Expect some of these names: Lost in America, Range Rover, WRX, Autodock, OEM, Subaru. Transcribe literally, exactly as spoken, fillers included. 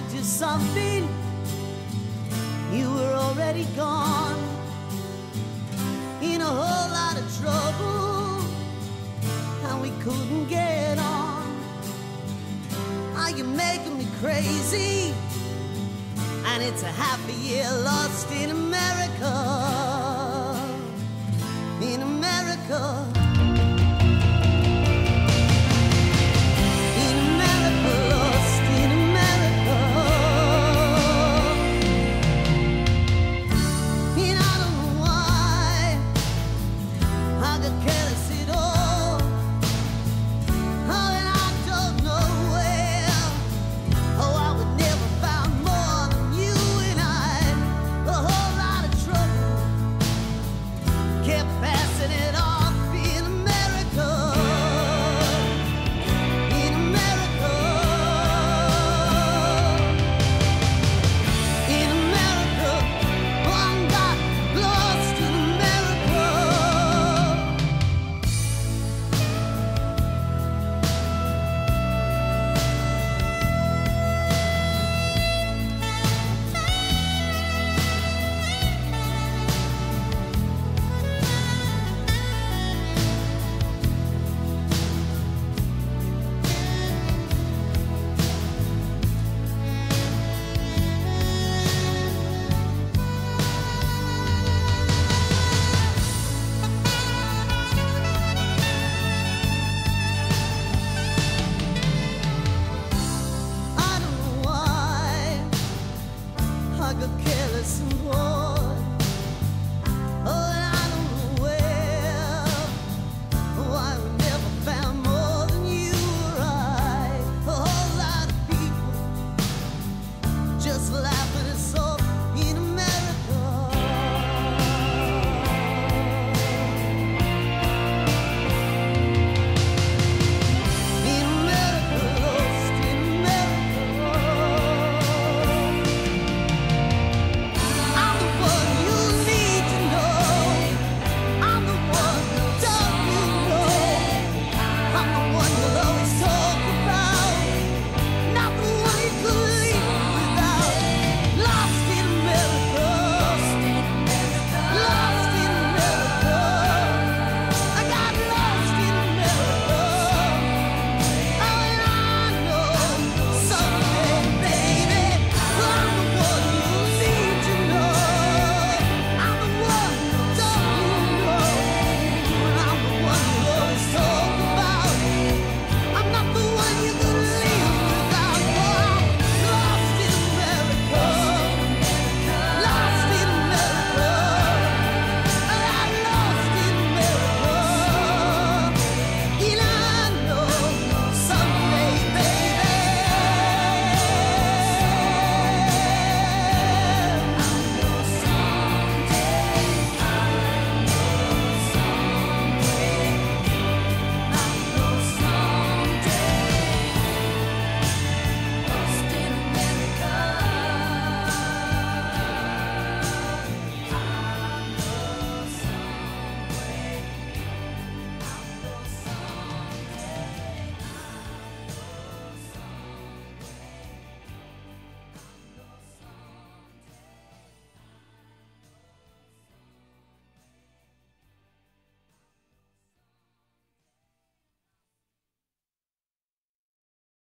to do something, you were already gone, in a whole lot of trouble, and we couldn't get on. Are you making me crazy? And it's a half a year lost in America.